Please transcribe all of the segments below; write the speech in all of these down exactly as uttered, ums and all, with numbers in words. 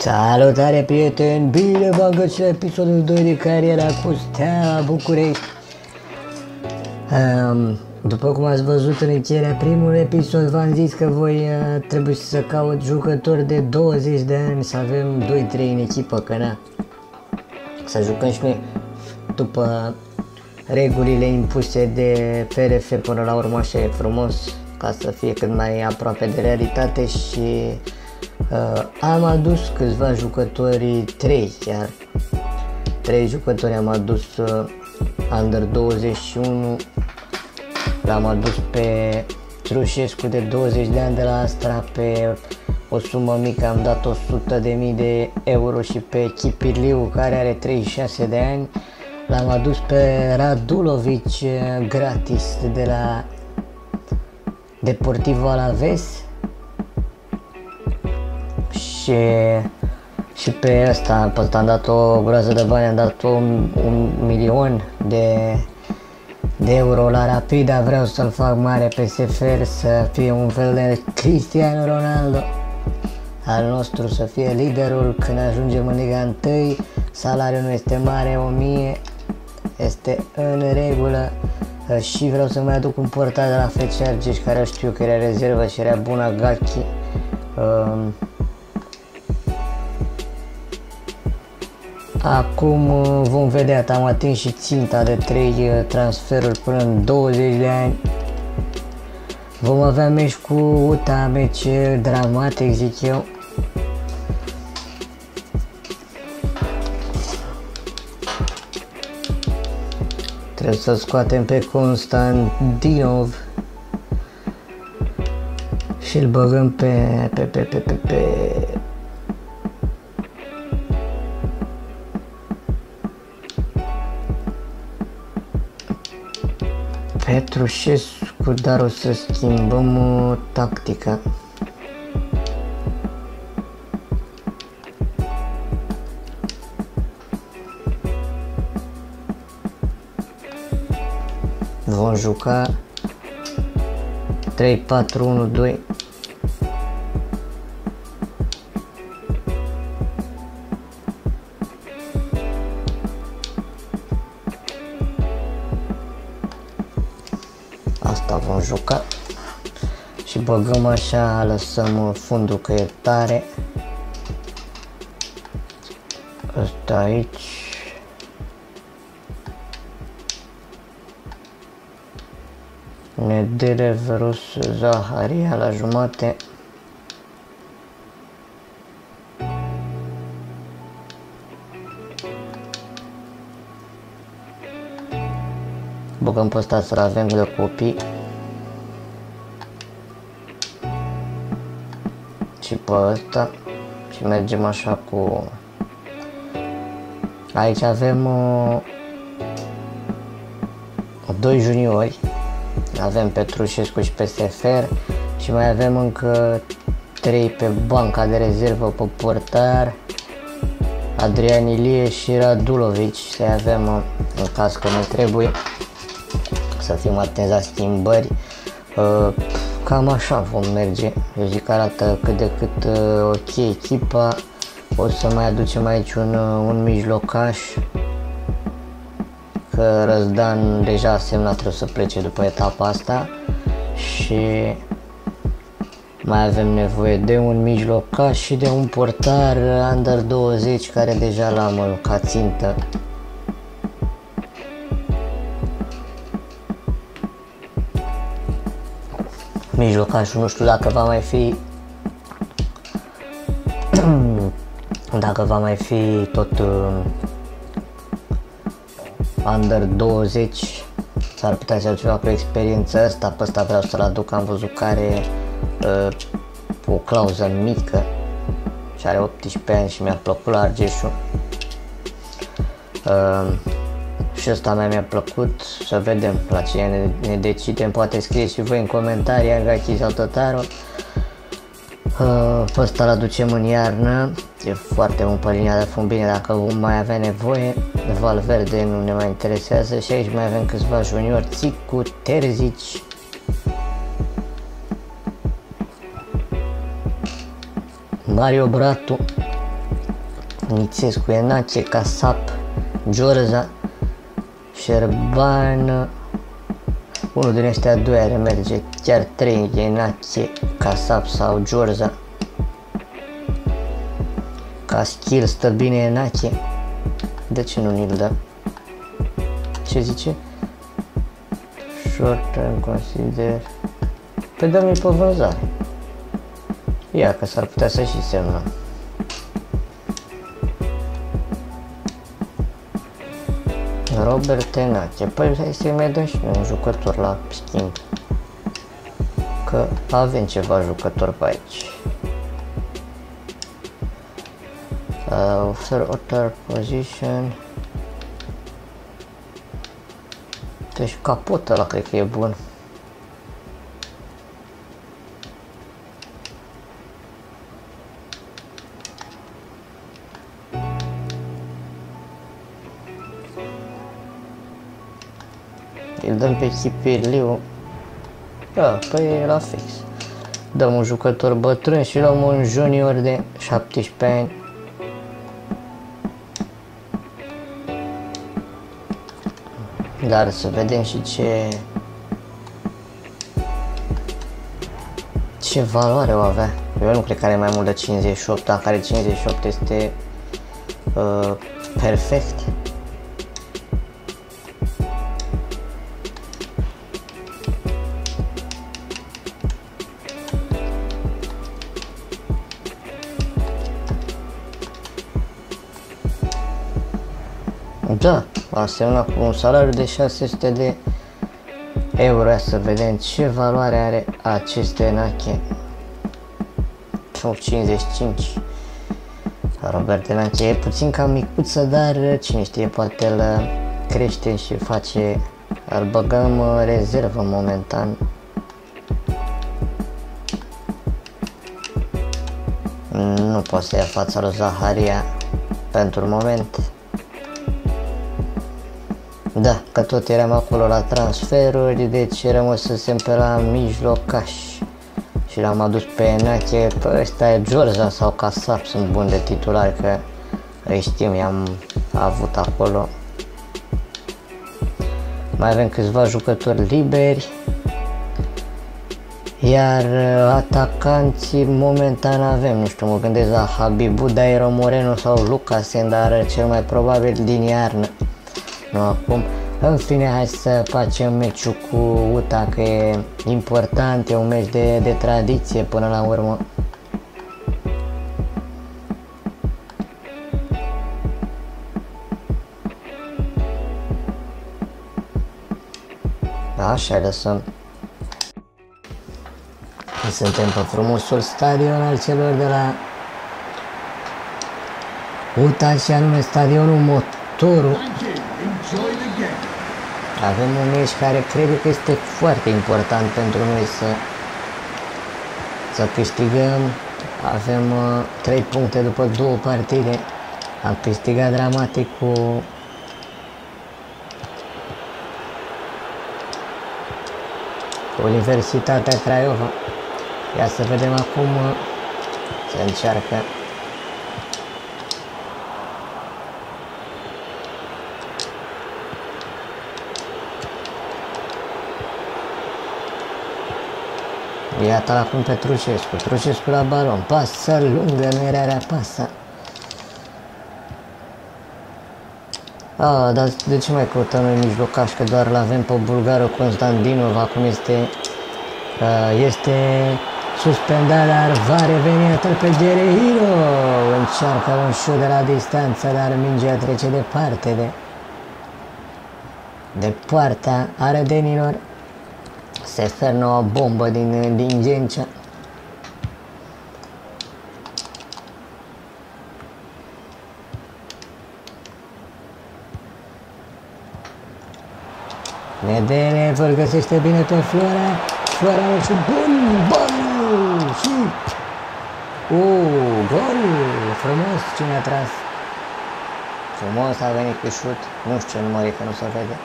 Salutare, prieteni! Bine v-am găsit la episodul doi de Cariera cu Steaua București. Um, după cum ați văzut în încheierea primului episod, v-am zis că voi uh, trebuie să caut jucători de douăzeci de ani, să avem doi trei în echipă, că na, să jucăm și noi după regulile impuse de P F F, până la urmă așa e frumos, ca să fie cât mai aproape de realitate. Și Uh, am adus câțiva jucători, trei chiar, trei jucători am adus, uh, Under douăzeci și unu, l-am adus pe Trușescu de douăzeci de ani de la Astra, pe o sumă mică am dat o sută de mii de euro, și pe Chipiliu, care are treizeci și șase de ani, l-am adus pe Radulovic uh, gratis de la Deportivo Alaves. Și, și pe asta, pe asta am dat o groază de bani, am dat un, un milion de, de euro la Rapida, vreau să-l fac mare pe S F R, să fie un fel de Cristiano Ronaldo al nostru, să fie liderul când ajungem în Liga unu, salariul nu este mare, o mie este în regulă. Și vreau să mai aduc un portar de la F C Argeș, care știu că era rezervă și era bună, Gachi. Um, Acum vom vedea, am atins și ținta de trei transferuri până în douăzeci de ani. Vom avea meci cu U T A, meci dramatic, zic eu. Trebuie să scoatem pe Constant din nou și îl băgăm pe pe pe pe pe, pe. Petrușescu, dar o să schimbăm o tactică. Vom juca trei patru unu doi. Vom juca și băgăm așa, lăsăm fundul că e tare. Asta aici. Nedele, Rus, Zaharia la jumate. Băgăm pe ăsta să-l avem de copii. Și pe ăsta, și mergem așa cu... Aici avem uh, doi juniori, avem pe Petrușescu și pe S F R, și mai avem încă trei pe banca de rezervă, pe portar, Adrian Ilie și Radulovic, să avem uh, în caz că ne trebuie, să fim atenți la schimbări. Uh, Cam așa vom merge, eu zic că arată cât de cât uh, ok echipa. O să mai aducem aici un, uh, un mijlocaș, că Răzdan deja a semnat, trebuie să plece după etapa asta, și mai avem nevoie de un mijlocaș și de un portar under douăzeci, care deja l-am ca țintă. Mijlocașul nu știu dacă va mai fi dacă va mai fi tot uh, under douăzeci, s-ar putea să aduc ceva cu experiența asta, pe ăsta vreau să-l aduc, am văzut că are uh, o clauză mică și are optsprezece ani și mi-a plăcut la Argesu. Uh, Și ăsta mea mi-a plăcut, să vedem la ce ne, ne decidem, poate scrie și voi în comentarii, Agachi sau Tătaru. Uh, pe ăsta l-aducem în iarnă, e foarte bun pe linia de fund, bine, dacă mai avea nevoie. Val Verde nu ne mai interesează, și aici mai avem câțiva juniori, Țicu, Terzici. Mario Bratu, Nitescu, Enache, Kasap, Giorza, Serban. Unul din ăștia doi ar merge, chiar trei, Enache, Kasap sau Giorza. Ca skill stă bine Enache. De ce nu ni-l dă? Ce zice? Short term consider. Păi dă-mi pe vânzare. Ia că s-ar putea să și semnăm. Robert Enache. Păi hai să-i mai dăm și un jucător la schimb. Că avem ceva jucători pe aici. Uh, offer other position. Deci capota ăla cred că e bun. Îl dăm pe Chipiliu. Da, păi e la fix. Dăm un jucător bătrân și luăm un junior de șaptesprezece ani. Dar să vedem și ce... ce valoare o avea. Eu nu cred că are mai mult de cincizeci și opt, dacă are cincizeci și opt este uh, perfect. Da, a semnat cu un salariu de șase sute de euro. Să vedem ce valoare are aceste Enache. cincizeci și cinci. Robert Enache e puțin cam micuță, dar cine știe, poate îl crește și face, îl băgăm rezervă momentan. Nu poate să ia fața lui Zaharia pentru moment. Da, că tot eram acolo la transferuri, deci rămăsesem pe la mijlocaș și l-am adus pe Enache, pe ăsta e Giorza sau Kasap, sunt bun de titular, că îi știm, i-am avut acolo. Mai avem câțiva jucători liberi, iar atacanții momentan avem, nu știu, mă gândesc la Habibu, Dairo Moreno sau Lucas, dar cel mai probabil din iarnă. Nu acum. În fine, hai să facem meciul cu U T A, că e important, e un meci de, de tradiție până la urmă. Așa, lăsăm. Suntem pe frumosul stadion al celor de la U T A și anume stadionul Motorul. Avem un meci care cred că este foarte important pentru noi să, să câștigăm. Avem uh, trei puncte după două partide. Am câștigat dramatic cu Universitatea Craiova. Ia să vedem acum uh, ce încearcă. Iată acum pe Trușescu, Trușescu la balon, pasă lungă, nu era rea pasă. Ah, dar de ce mai căutăm noi mijlocaș, că doar l-avem pe bulgarul Constantinov, acum este, uh, este suspendat, dar va reveni atât pe Guerrero. Încearcă un șut de la distanță, dar mingea trece departe de, de poarta arădenilor. Se fernă o bombă din, din Gencea. Nedele vă găsește bine pe Florea. Florea nu știu, bun, bun, șut! Uuu, gol! Frumos, cine a tras? Frumos a venit cu șut. Nu știu ce număr e, că nu se vede.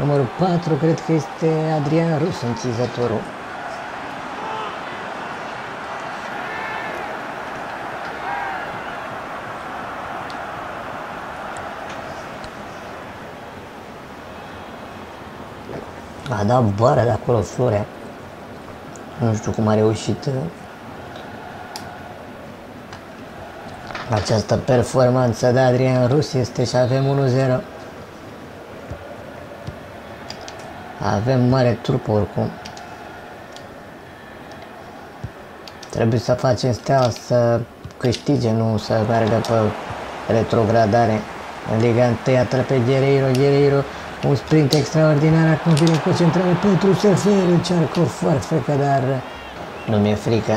Numărul patru, cred că este Adrian Rus, închizătorul. a dat bara de acolo Florea. Nu știu cum a reușit această performanță de Adrian Rus. Este și avem unu zero. Avem mare trupă oricum. Trebuie să facem Steaua să câștige, nu să meargă pe retrogradare. În Liga unu atră pe Guerrero, Guerrero, un sprint extraordinar, acum vine cu centrare Petrușescu, încearcă o farfecă, dar nu mi-e frică.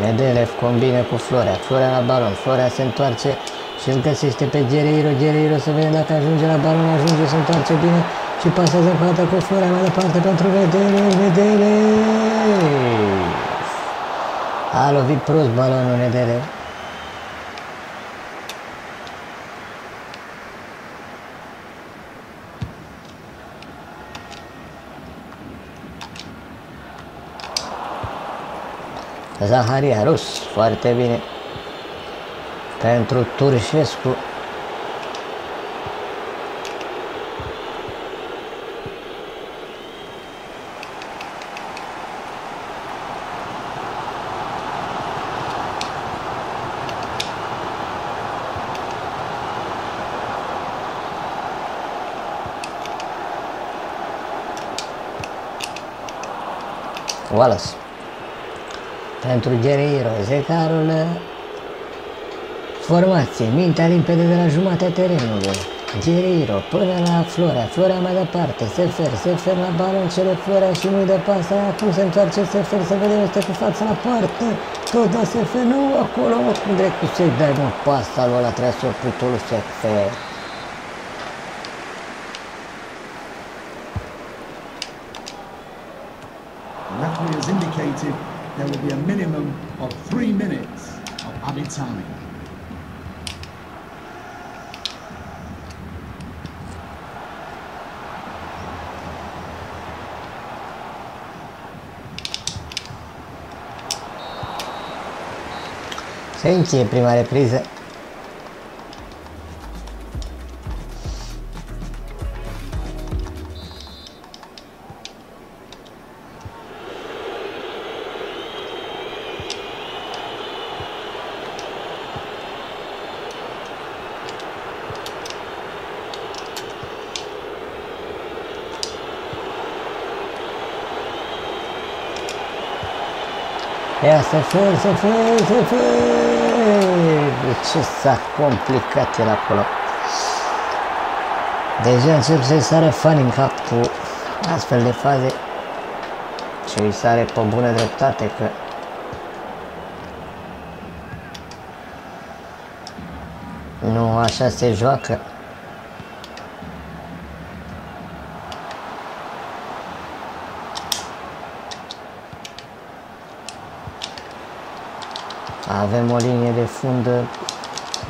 Nedele combine cu Florea, Florea la balon, Florea se întoarce și îl găsește pe Guerrero, Guerrero, să vedem dacă ajunge la balon, ajunge, se întoarce bine și pasează încă o dată cu Florea, mai departe pentru Nedele, Nedele! A lovit prost balonul Nedele. Zaharia, Rus, foarte bine pentru Trușescu. Wallace. Pentru Guerrero, zecarul formație, mintea limpede de la jumatea terenului. Guerrero până la Florea, Florea mai departe, Sefer, Sefer la balon, cere Florea și nu-i dă pas, acum se întoarce Sefer, să vedem, este cu fața la parte, tot da Sefer, nu, acolo, cum dracu să-i dai un pas, alu ăla trebuie să o putul lui Sefer. There will be a minimum of three minutes of added time. Se încheie prima repriză. Ia să fie, să fie, să fie. Ce s-a complicat el acolo. Deja încep să-i sară fani în cap cu astfel de faze. Și îi sare pe bună dreptate că nu așa se joacă. Avem o linie de fund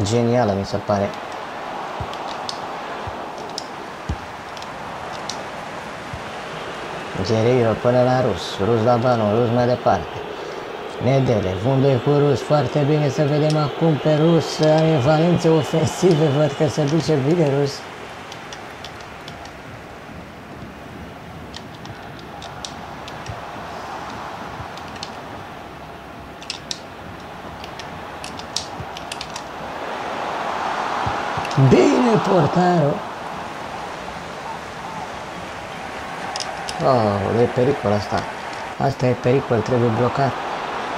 genială, mi se pare. Guerrero până la Rus, Rus la balon, Rus mai departe. Nedele, vândoi cu Rus, foarte bine, să vedem acum pe Rus, are valențe ofensive, văd că se duce bine Rus. Bine portarul! Oh, e pericol asta. Asta e pericol, trebuie blocat.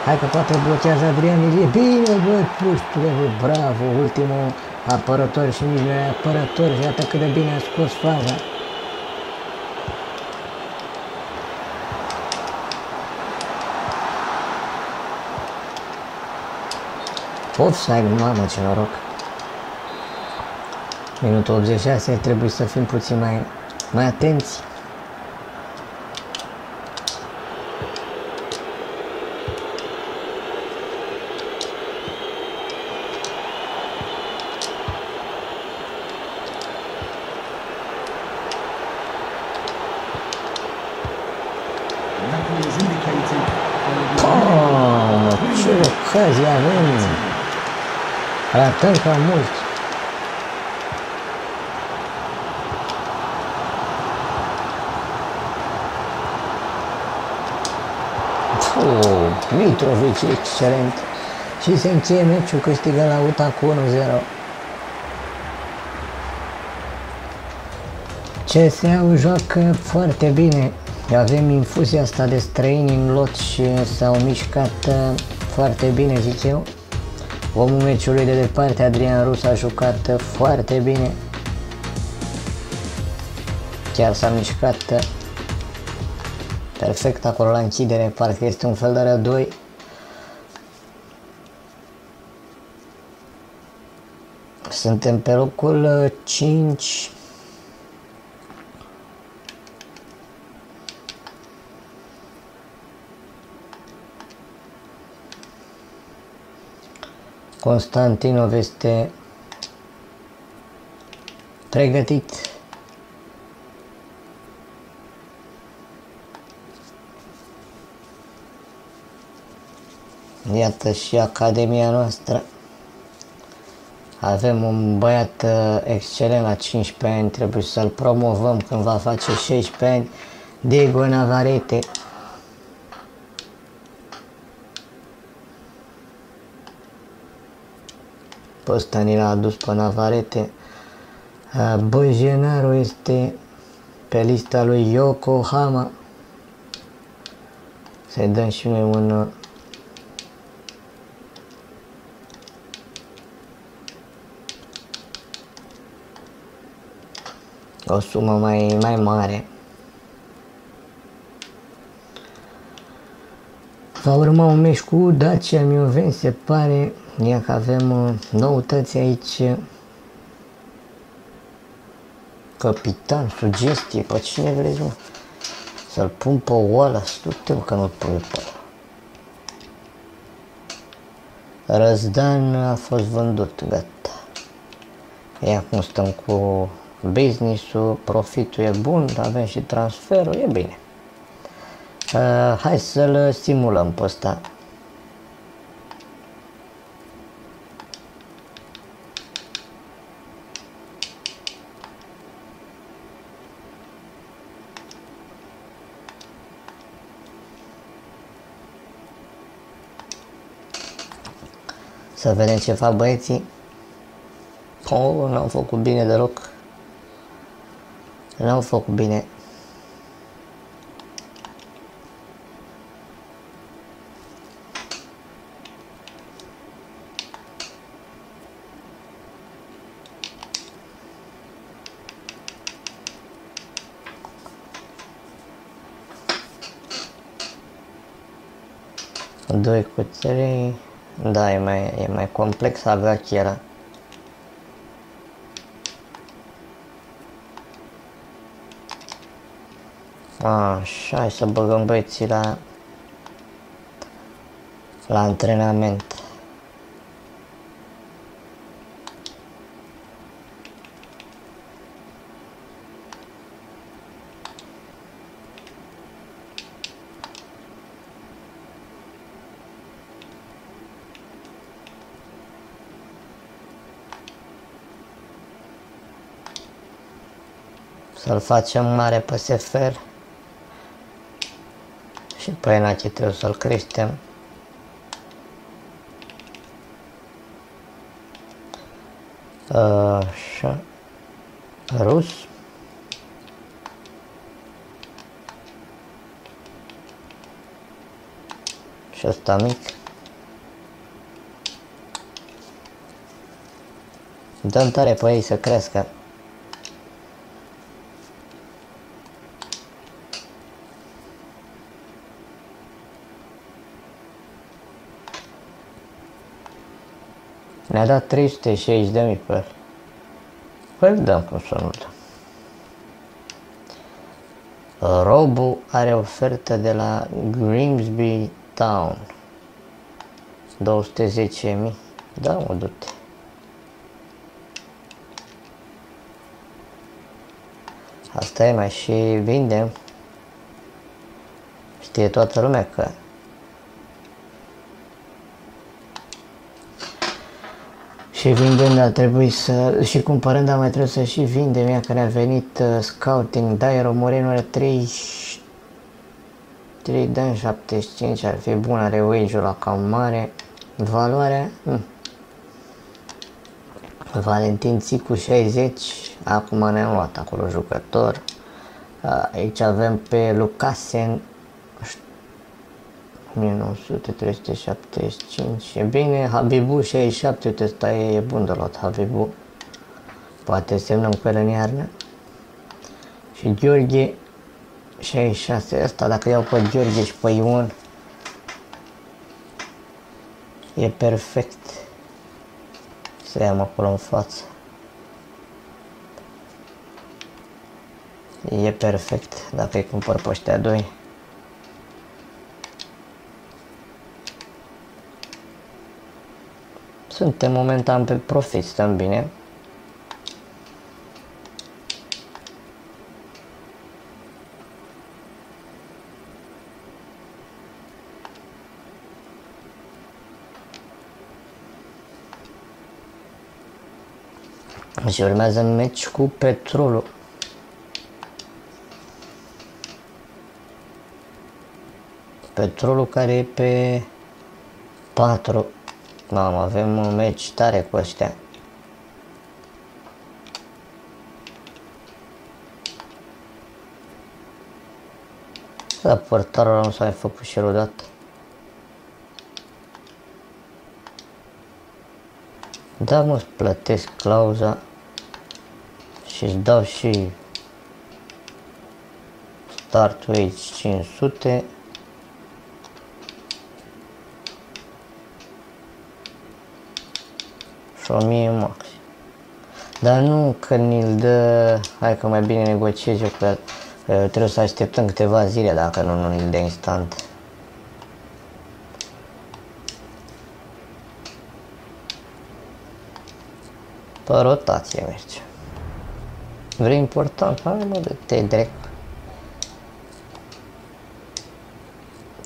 Hai că poate blochează Adrian Ilie. Bine, bă, puștule, bravo! Ultimul apărător și nici nu e apărător. Iată cât de bine a scos faza. Offside, mamă, ce noroc! Minutul optzeci și șase, trebuie să fim puțin mai, mai atenți. Oh, ce ocazie avem! Ratăm ca mult! Mitrovici, excelent. Și se încheie meciul, câștigă la U T A cu unu zero. C S A-ul joacă foarte bine. Avem infuzia asta de străini în lot și s-au mișcat foarte bine, zic eu. Omul meciului de departe, Adrian Rus, a jucat foarte bine. Chiar s-a mișcat perfect acolo la închidere, parcă este un fel de rădoi. Suntem pe locul cinci. Constantinov este pregătit. Iată și academia noastră. Avem un băiat excelent la cincisprezece ani, trebuie să-l promovăm când va face șaisprezece ani, Diego Navarrete. Ăsta ni l-a adus pe Navarrete. Bojenaru este pe lista lui Yokohama. Să-i dăm și noi un... o sumă mai, mai mare. Va urma un meci cu Dacia Mioveni, se pare. Ia că avem noutăți aici. Capitan, sugestie, pe cine vrei, mă? Să-l pun pe oala, știu că nu-l pun pe oala. Răzdan a fost vândut, gata. Ia cum stăm cu business-ul, profitul e bun, avem și transferul, e bine. Uh, hai să-l simulăm pe ăsta. Să vedem ce fac băieții. Oh, n-au făcut bine deloc. N-au făcut bine. doi cu trei. Da, e mai, e mai complex, avea chiar. Așa, hai să băgăm băieții la, la antrenament. Să-l facem mare pe S F R și pe Enache trebuie să-l creștem. Așa. Rus. Și ăsta mic. Dăm tare pe ei să crească. Ne-a dat trei sute șaizeci de mii pe el. Păi îl dăm, cum să nu dăm. Robu are ofertă de la Grimsby Town. două sute zece mii. Da, mă, du-te. Asta e, mai și vindem. Știe toată lumea că... Și vindând a trebuit să... și cumpărând a mai trebuie să și vindem. Ea care a venit uh, scouting, Dairo Moreno are trei... trei dăm șaptezeci și cinci, ar fi bun, are wage-ul la cam mare. Valoarea? Hm. Valentin Țicu șaizeci, acum ne-am luat acolo jucător. Aici avem pe Lucasen o mie nouă sute, trei sute șaptezeci și cinci, e bine. Habibu șaizeci și șapte, uite, ăsta e bun de luat, Habibu. Poate semnăm cu el în iarnă. Și Gheorghe șaizeci și șase, ăsta dacă iau pe Gheorghe și pe Ion e perfect. Să iau acolo în față. E perfect dacă îi cumpăr pe ăștia doi. Suntem momentan pe profit, stăm bine. Și urmează meci cu Petrolul. Petrolul care e pe patru. Mamă, avem un meci tare cu ăștia. La portarul nu s-a mai făcut și el odată. Da, mă, îți plătesc clauza și îți dau și startul aici cinci sute. o mie max. Dar nu că ni-l dă, hai că mai bine negociez eu, că trebuie să așteptăm câteva zile, dacă nu, nu ni-l dă instant. Pe rotație merge. Vrei important? Hai mă, dă-te drept.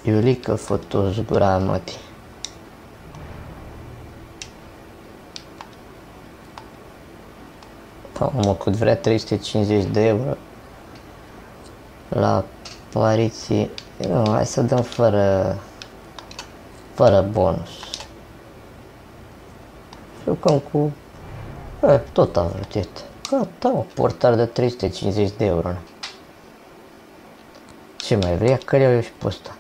Iulică fotos gura mătii. Mă, cât vrea, trei sute cincizeci de euro la pariții. Nu, hai să dăm fără fără bonus. Jucăm cu e, tot a vrut. Gata, un portar de trei sute cincizeci de euro. Ce mai vrea? Că le-au eu și pe ăsta.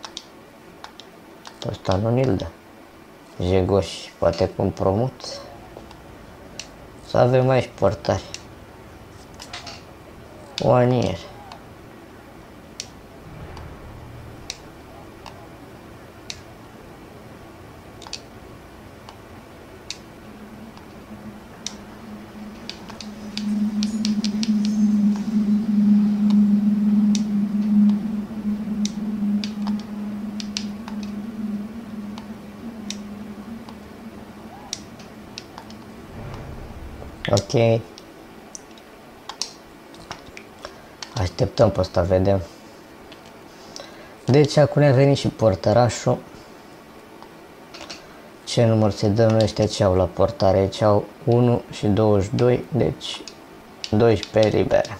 Pe ăsta nu ni-l dă. Jegoși, poate cu un promut. Să avem aici portari. Oanier. Ok. Așteptăm pe asta, vedem. Deci acum a venit și portărașul. Ce număr se dă? Noi ăștia ce au la portare? Aici au unu și douăzeci și doi, deci doisprezece libere.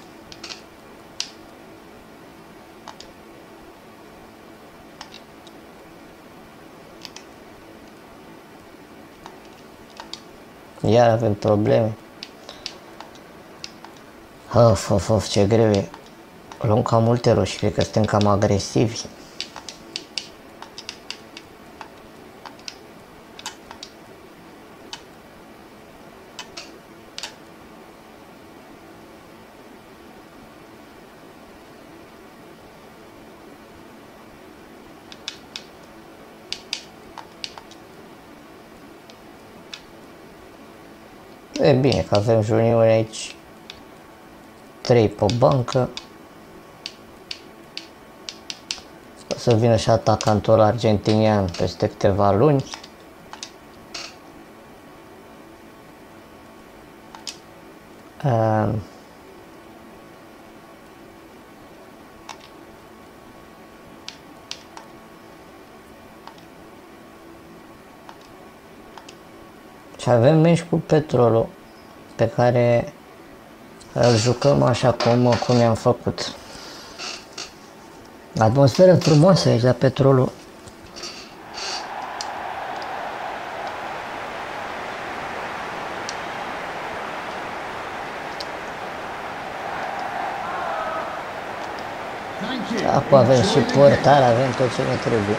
Iar avem probleme. Of, of, of, ce greu e. Luăm cam multe roșii, cred că suntem cam agresivi. E bine că avem juniori aici. trei pe bancă. O să vină și atacantul argentinian peste câteva luni. Um. Și avem meci cu Petrolul, pe care îl jucăm așa cum, cum i-am făcut. Atmosferă frumoasă aici la Petrolul. Apoi avem suportare, avem tot ce ne trebuie.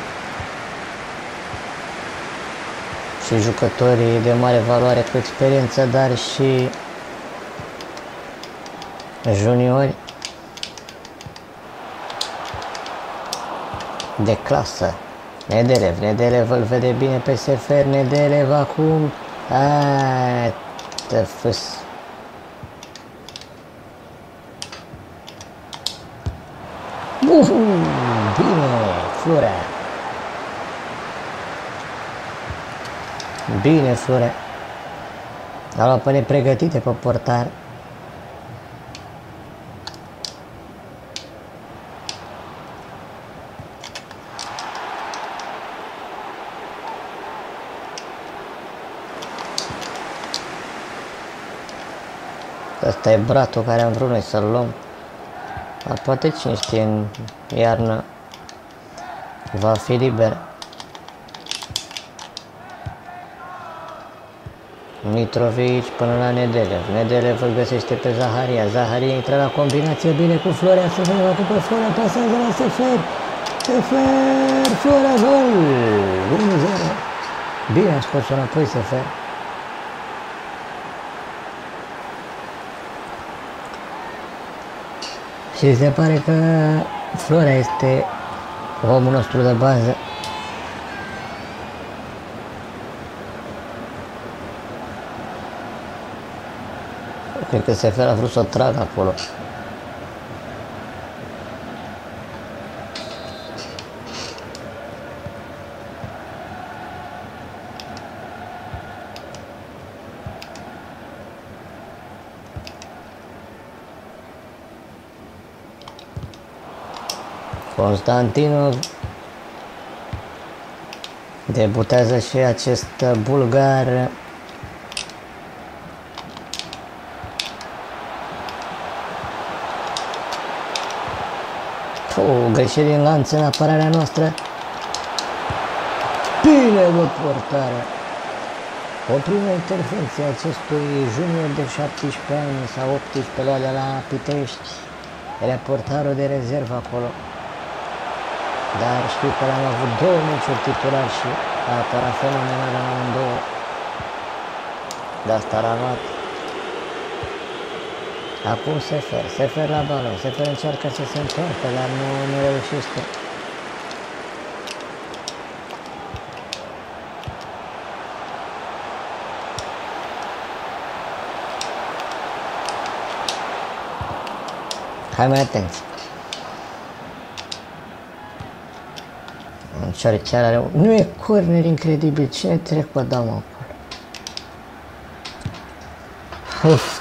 Și jucătorii de mare valoare cu experiență, dar și juniori de clasă. Nedele, Nedele îl vede bine pe S F R, Nedele va acum. Aaaa, tăfâs. Uhu, bine, Florea. Bine, Florea. A luat până pregătite pe portar. Asta e Bratu care am vrut noi să-l luăm. Dar poate cine știe, în iarnă va fi liber. Mitrovici până la Nedele. Nedele îl găsește pe Zaharia. Zaharia intră la combinație bine cu Florea. Se vede acum pe Florea, pasează la Sefer. Sefer, Florea, gol! unu zero. Bine a scos-o înapoi Sefer. Și se pare că Florea este omul nostru de bază. Cred că S F R a vrut să o tragă acolo. Constantinov debutează și acest bulgar. O greșeală din lanț în apărarea noastră. Bine, o portare. O primă intervenție acestui junior de șaptesprezece ani sau optsprezece luat de la Pitești. Era portarul de rezervă acolo. Dar știu că am avut două meciuri titulari și a apărat fenomenal la amândouă. De asta l-a luat. Acum Sefer, Sefer la balon, Sefer încearcă să se întoarcă, dar nu, nu reușește. Hai mai atenți. Ceară are... Nu e corner incredibil, cine trec pe dama acolo? Uf.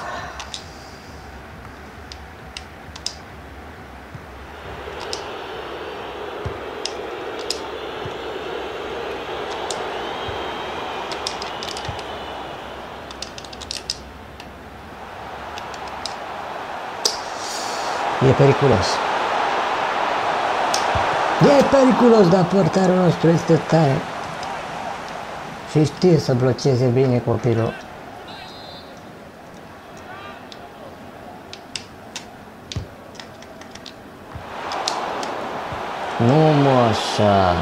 E periculos. E periculos, dar portarul nostru este tare și știe să blocheze bine copilul. Nu mă așa.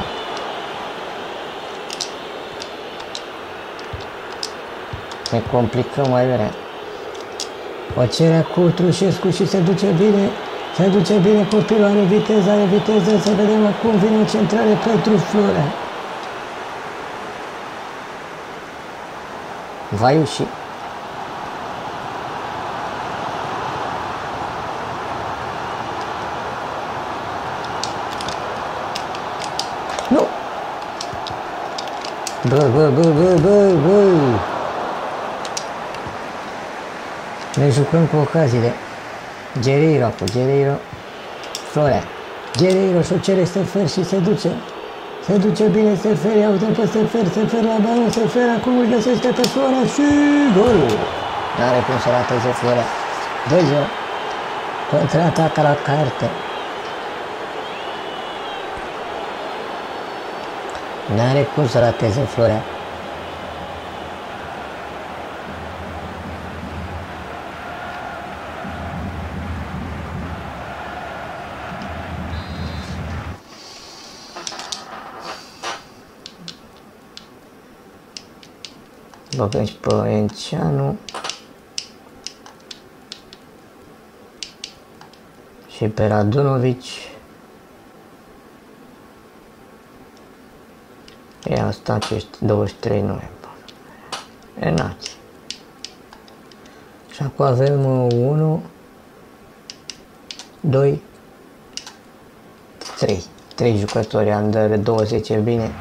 Ne complicăm mai bine. O cere cu Trușescu și se duce bine. Se duce bine copilul, are viteză, are viteză, să vedem acum vine o centrare pentru Florea. Vaiuși. Nu! Bă, bă, bă, bă, bă, bă! Ne jucăm cu ocaziile. Guerrero cu Guerrero, Florea, Guerrero și-o cere Sefer și se duce, se duce bine Sefer, ia uite pe Sefer, Sefer la balon, Sefer acum își găsește pe Florea și golul! N-are cum să rateze Florea, doi zero, contraatac la carte. N-are cum să rateze Florea. Băgăm și pe Enceanu și pe Radulovic. E asta acești douăzeci și trei noiembrie. Enache. Și acum avem unu, doi, trei. trei jucători under douăzeci, e bine.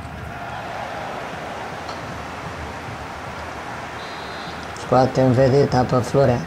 Scoatem vedeta pe Florea.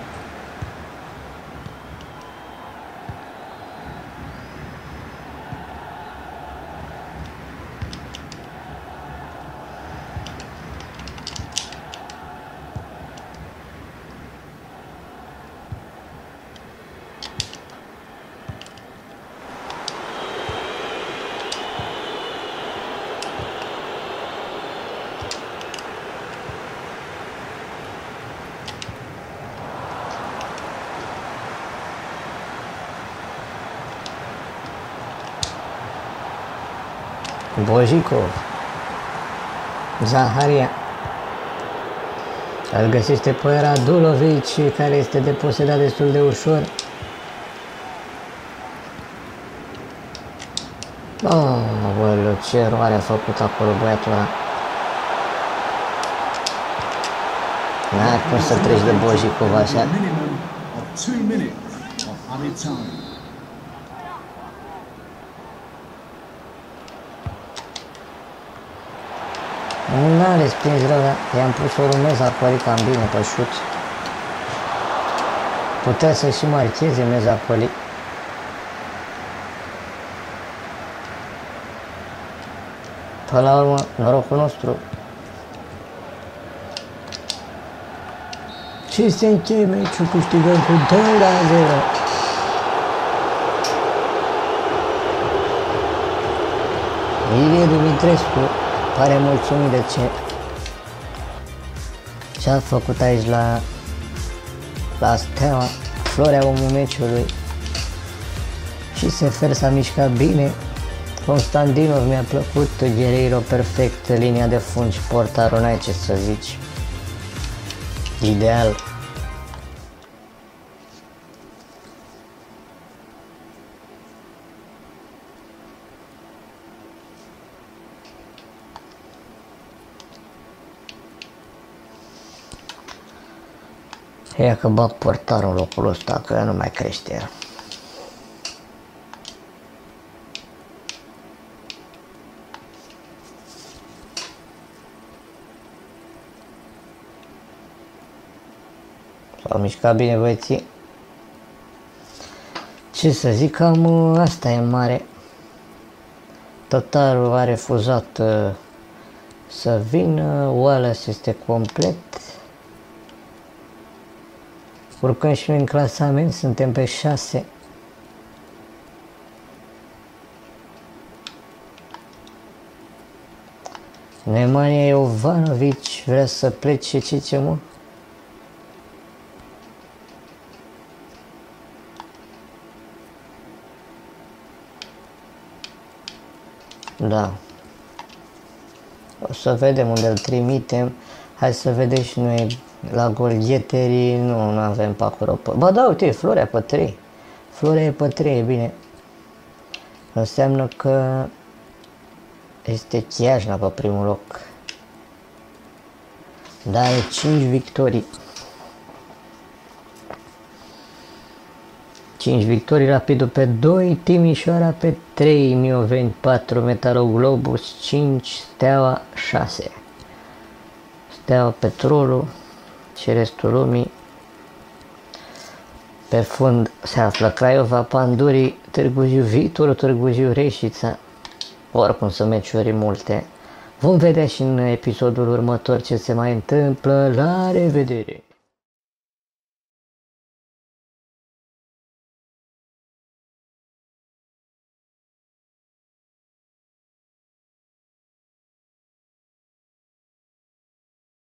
Bojičov, Zaharia, îl găsește pe Radulovic, care este deposedat destul de ușor. Oh, bă, ce eroare a făcut acolo băiatul ăla. N-ai cum să treci de Bojičov așa. N-a respins rău, i-am pus o rumeză, a părit cam bine pe șut. Putea să și marcheze meza pălit. Până la urmă, norocul nostru. Și se încheie meciul, câștigăm cu doi la zero. Ilie Dumitrescu pare mulțumit de ce ce-a făcut aici la la Steaua Florea, omul meciului, și Sefer s-a mișcat bine. Constantinov mi-a plăcut, Guerrero perfect, linia de fund și portarul, n-ai ce să zici, ideal. Ia că bag portarul în locul ăsta, că nu mai crește el. S-au mișcat bine băieții. Ce să zic, am asta e mare. Totarul a refuzat uh, să vină, Wallace este complet. Urcăm și noi în clasament, suntem pe șase. Nemanja Jovanovic vrea să plece, ce ce mă? Da. O să vedem unde îl trimitem. Hai să vedem și noi. La golgheterii nu, nu avem pe acolo. Ba da, uite, Florea pe trei. Florea e pe trei, e bine. Înseamnă că este Chiajna pe primul loc. Dar are cinci victorii. cinci victorii, Rapidul pe doi, Timișoara pe trei, Mioveni patru, Metaloglobus cinci, Steaua șase. Steaua Petrolul și restul lumii. Pe fund se află Craiova, Pandurii, Târgu Jiu, Viitorul Târgu Jiu, Reșița. Oricum sunt meciuri multe. Vom vedea și în episodul următor ce se mai întâmplă. La revedere!